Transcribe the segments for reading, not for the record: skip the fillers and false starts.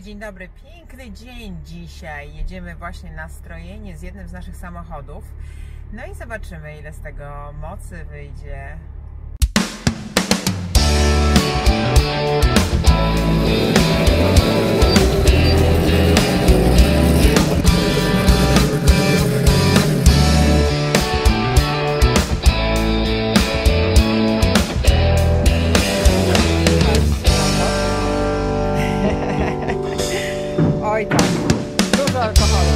Dzień dobry. Piękny dzień dzisiaj. Jedziemy właśnie na strojenie z jednym z naszych samochodów. No i zobaczymy, ile z tego mocy wyjdzie. Oj tak, dużo alkoholu.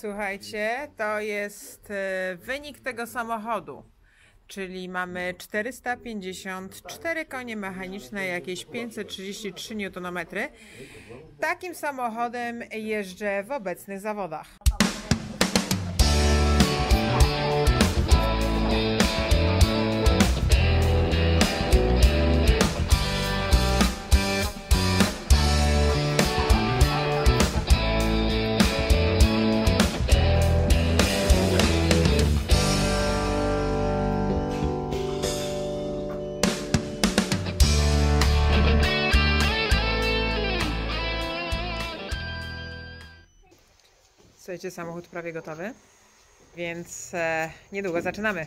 Słuchajcie, to jest wynik tego samochodu, czyli mamy 454 konie mechaniczne, jakieś 533 Nm. Takim samochodem jeżdżę w obecnych zawodach. Słuchajcie, samochód prawie gotowy, więc niedługo zaczynamy.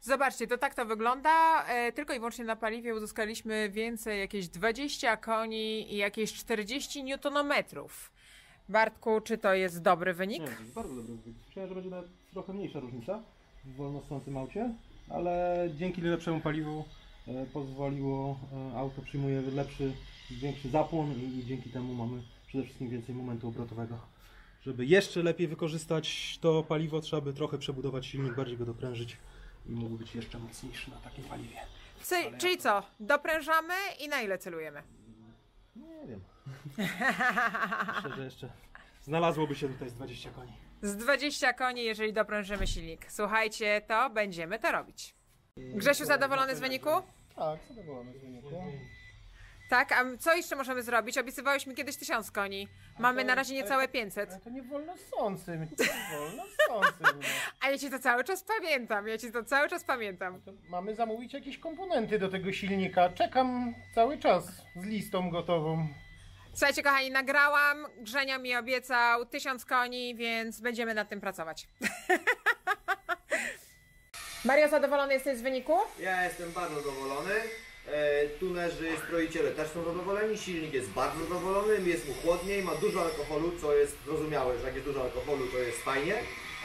Zobaczcie, to tak to wygląda, tylko i wyłącznie na paliwie uzyskaliśmy więcej, jakieś 20 koni i jakieś 40 Nm. Bartku, czy to jest dobry wynik? Nie, to jest bardzo dobry wynik. Myślałem, że będzie nawet trochę mniejsza różnica w wolnostącym aucie, ale dzięki lepszemu paliwu pozwoliło, auto przyjmuje lepszy, większy zapłon i dzięki temu mamy przede wszystkim więcej momentu obrotowego. Żeby jeszcze lepiej wykorzystać to paliwo, trzeba by trochę przebudować silnik, bardziej go doprężyć. I mógł być jeszcze mocniejszy na takim paliwie. Czyli co? Doprężamy i na ile celujemy? Nie wiem. Myślę, że jeszcze znalazłoby się tutaj z 20 koni. Z 20 koni, jeżeli doprężymy silnik. Słuchajcie, to będziemy to robić. Grzesiu, zadowolony z wyniku? Tak, zadowolony z wyniku. Tak, a co jeszcze możemy zrobić? Obiecywałeś mi kiedyś 1000 koni. Mamy na razie niecałe 500. Ale to nie wolno sącym. A ja ci to cały czas pamiętam. Mamy zamówić jakieś komponenty do tego silnika. Czekam cały czas z listą gotową. Słuchajcie, kochani, nagrałam. Grzenio mi obiecał 1000 koni, więc będziemy nad tym pracować. Mario, zadowolony jesteś z wyniku? Ja jestem bardzo zadowolony. Tunerzy, stroiciele też są zadowoleni, silnik jest bardzo zadowolony, jest mu chłodniej, ma dużo alkoholu, co jest zrozumiałe, że jak jest dużo alkoholu, to jest fajnie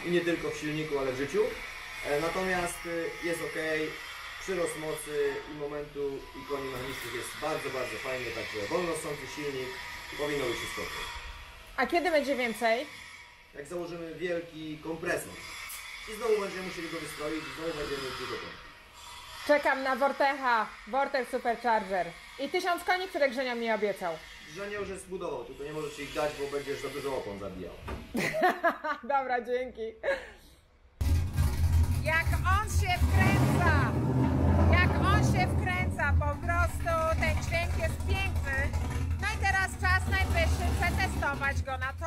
i nie tylko w silniku, ale w życiu. Natomiast jest ok, przyrost mocy i momentu i koni mechanicznych jest bardzo, bardzo fajny, także wolnosący silnik, powinno być wszystko. A kiedy będzie więcej? Jak założymy wielki kompresor i znowu będziemy musieli go wystroić i znowu będziemy dużo koni. Czekam na Vortecha, Vortech Supercharger i 1000 koni, które Grzenio mi obiecał. Grzenio już jest zbudował, tylko nie możesz ich dać, bo będziesz za dużo opon zabijał. Dobra, dzięki. Jak on się wkręca, po prostu ten dźwięk jest piękny. No i teraz czas najwyższy przetestować go na to.